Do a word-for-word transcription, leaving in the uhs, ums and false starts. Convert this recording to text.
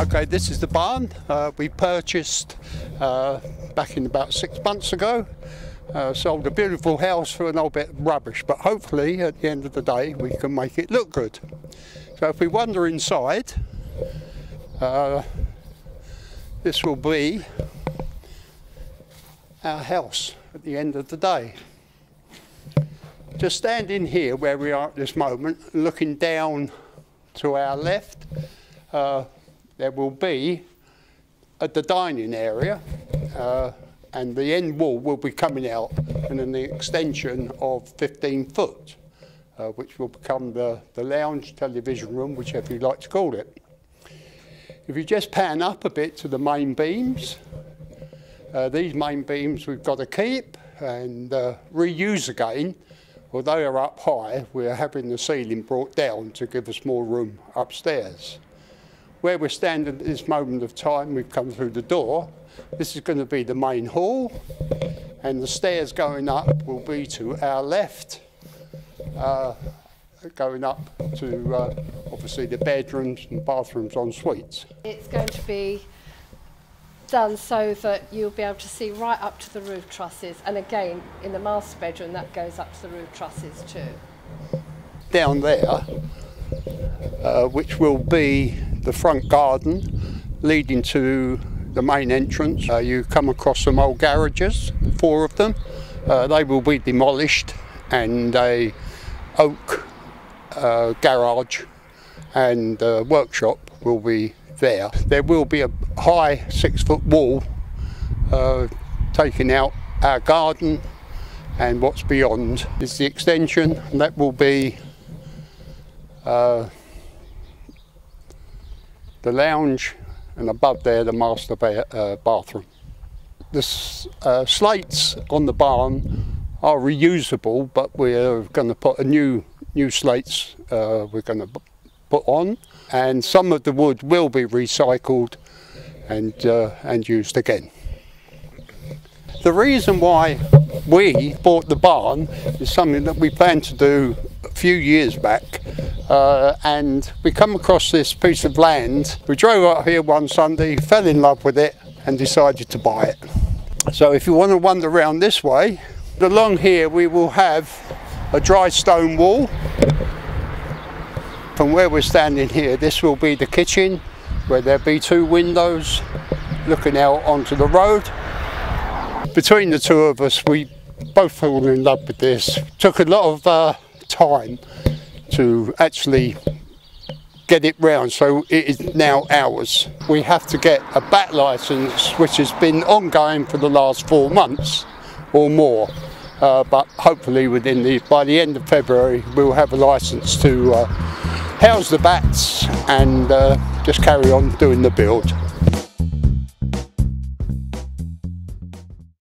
Okay, this is the barn uh, we purchased uh, back in about six months ago. Uh, sold a beautiful house for an old bit of rubbish, but hopefully at the end of the day we can make it look good. So if we wander inside, uh, this will be our house at the end of the day. Just standing here where we are at this moment, looking down to our left, uh, there will be uh, the dining area, uh, and the end wall will be coming out in an extension of fifteen foot, uh, which will become the, the lounge, television room, whichever you like to call it. If you just pan up a bit to the main beams, uh, these main beams we've got to keep and uh, reuse again. Although they're up high, we're having the ceiling brought down to give us more room upstairs. Where we're standing at this moment of time, we've come through the door. This is going to be the main hall, and the stairs going up will be to our left, uh, going up to uh, obviously the bedrooms and bathrooms en suites. It's going to be done so that you'll be able to see right up to the roof trusses, and again in the master bedroom that goes up to the roof trusses too. Down there, uh, which will be the front garden leading to the main entrance. Uh, you come across some old garages, four of them. Uh, they will be demolished, and a oak uh, garage and uh, workshop will be there. There will be a high six foot wall uh, taking out our garden, and what's beyond is the extension, and that will be uh, the lounge, and above there the master ba uh, bathroom. The uh, slates on the barn are reusable, but we're going to put a new new slates uh, we're going to put on, and some of the wood will be recycled and uh, and used again. The reason why we bought the barn is something that we planned to do a few years back, uh, and we come across this piece of land. We drove up here one Sunday, fell in love with it, and decided to buy it. So if you want to wander around this way, along here we will have a dry stone wall. From where we're standing here, this will be the kitchen, where there'll be two windows looking out onto the road. Between the two of us, we both fell in love with this. Took a lot of uh, time to actually get it round, so it is now ours. We have to get a back licence, which has been ongoing for the last four months or more, uh, but hopefully within the by the end of February we'll have a licence to uh, house the bats and uh, just carry on doing the build.